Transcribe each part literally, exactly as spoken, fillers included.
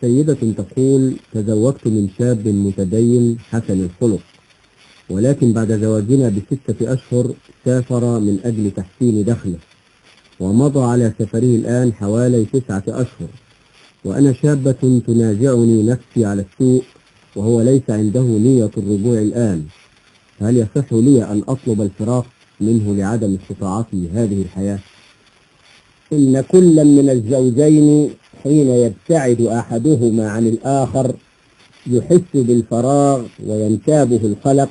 سيدة تقول: تزوجت من شاب متدين حسن الخلق، ولكن بعد زواجنا بستة أشهر سافر من أجل تحسين دخله، ومضى على سفره الآن حوالي تسعة أشهر، وأنا شابة تنازعني نفسي على السوء، وهو ليس عنده نية الرجوع الآن، هل يصح لي أن أطلب الفراق منه لعدم استطاعتي هذه الحياة؟ إن كلا من الزوجين حين يبتعد أحدهما عن الآخر يحس بالفراغ وينتابه القلق،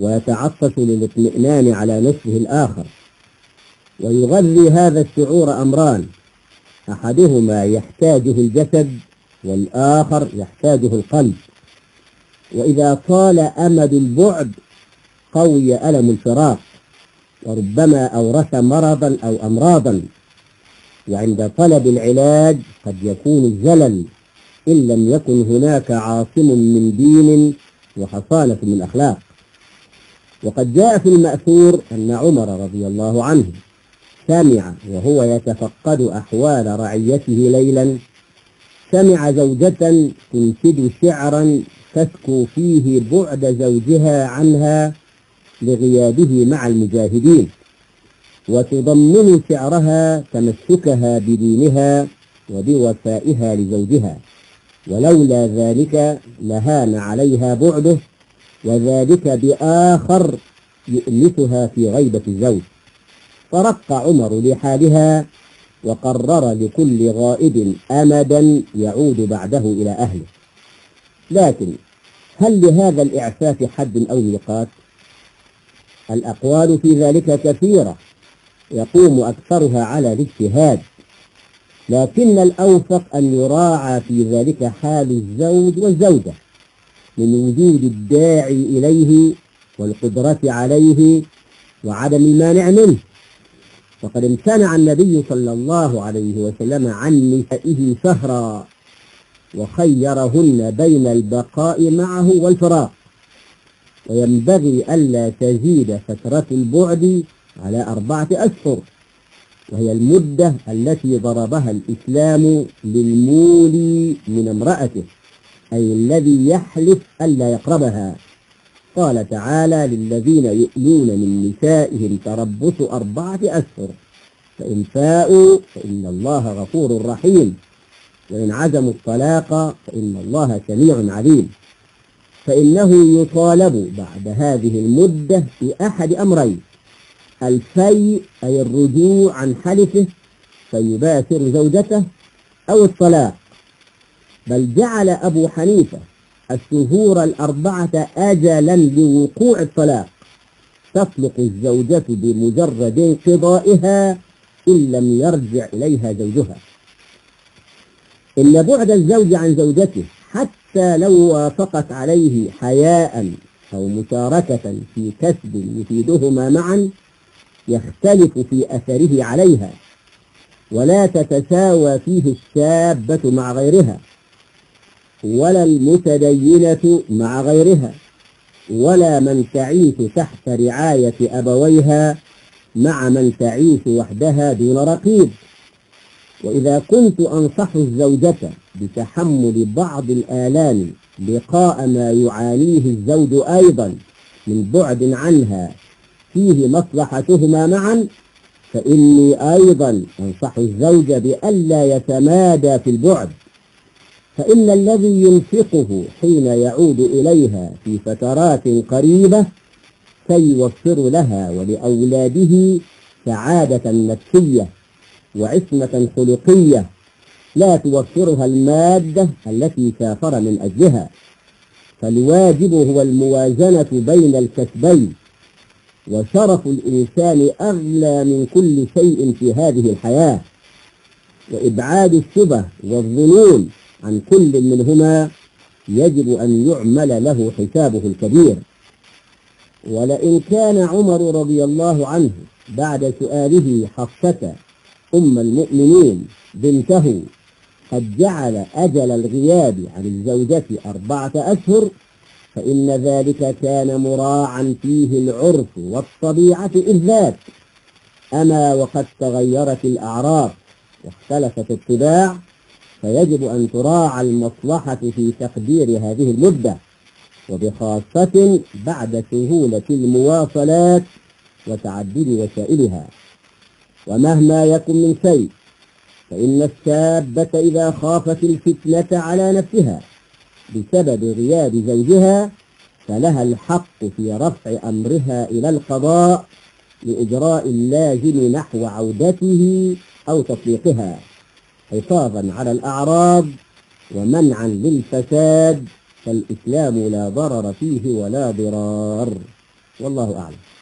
ويتعطش للاطمئنان على نفسه الآخر، ويغذي هذا الشعور أمران: أحدهما يحتاجه الجسد، والآخر يحتاجه القلب، وإذا طال أمد البعد قوي ألم الفراق، وربما أورث مرضا أو أمراضا، وعند طلب العلاج قد يكون الزلل إن لم يكن هناك عاصم من دين وحصانة من أخلاق. وقد جاء في المأثور أن عمر رضي الله عنه سمع وهو يتفقد أحوال رعيته ليلا، سمع زوجة تنشد شعرا تسكو فيه بعد زوجها عنها لغيابه مع المجاهدين، وتضمن شعرها تمسكها بدينها وبوفائها لزوجها، ولولا ذلك لهان عليها بعده، وذلك بآخر يؤلفها في غيبة الزوج. فرق عمر لحالها، وقرر لكل غائب أمدا يعود بعده إلى أهله. لكن هل لهذا الإعفاف حد أو ميقات؟ الأقوال في ذلك كثيرة، يقوم أكثرها على الاجتهاد، لكن الأوفق أن يراعى في ذلك حال الزوج والزوجة من وجود الداعي إليه والقدرة عليه وعدم المانع منه. وقد امتنع النبي صلى الله عليه وسلم عن نسائه شهرا، وخيرهن بين البقاء معه والفراق، وينبغي ألا تزيد فترة البعد على أربعة أشهر، وهي المدة التي ضربها الإسلام للمولي من امرأته، أي الذي يحلف ألا يقربها. قال تعالى: للذين يؤلون من نسائهم تربص أربعة أشهر، فإن فاءوا فإن الله غفور رحيم، وإن عزموا الطلاق فإن الله سميع عليم. فإنه يطالب بعد هذه المدة بأحد أمرين: الفي أي الرجوع عن حلفه فيباشر زوجته، أو الطلاق. بل جعل أبو حنيفة الشهور الأربعة أجلا لوقوع الطلاق، تطلق الزوجة بمجرد انقضائها إن لم يرجع إليها زوجها. إن بعد الزوج عن زوجته حتى لو وافقت عليه حياء أو مشاركة في كسب يفيدهما معا يختلف في أثره عليها، ولا تتساوى فيه الشابة مع غيرها، ولا المتدينة مع غيرها، ولا من تعيش تحت رعاية أبويها مع من تعيش وحدها دون رقيب. وإذا كنت أنصح الزوجة بتحمل بعض الآلام لقاء ما يعانيه الزوج أيضا من بعد عنها فيه مصلحتهما معا، فإني أيضا أنصح الزوج بألا يتمادى في البعد، فإن الذي ينفقه حين يعود إليها في فترات قريبة سيوفر لها ولأولاده سعادة نفسية وعصمة خلقية لا توفرها المادة التي سافر من أجلها. فالواجب هو الموازنة بين الكسبين، وشرف الإنسان أغلى من كل شيء في هذه الحياة، وإبعاد الشبه والظنون عن كل منهما يجب أن يعمل له حسابه الكبير. ولئن كان عمر رضي الله عنه بعد سؤاله حفصة أم المؤمنين بنته قد جعل أجل الغياب عن الزوجة أربعة أشهر، فإن ذلك كان مراعا فيه العرف والطبيعة إذ ذاك، أما وقد تغيرت الأعراف واختلفت الطباع، فيجب أن تراعى المصلحة في تقدير هذه المدة، وبخاصة بعد سهولة المواصلات وتعدد وسائلها. ومهما يكن من شيء، فإن الشابة إذا خافت الفتنة على نفسها بسبب غياب زوجها، فلها الحق في رفع أمرها إلى القضاء لإجراء اللازم نحو عودته أو تطليقها، حفاظا على الأعراض ومنعا للفساد، فالإسلام لا ضرر فيه ولا ضرار. والله أعلم.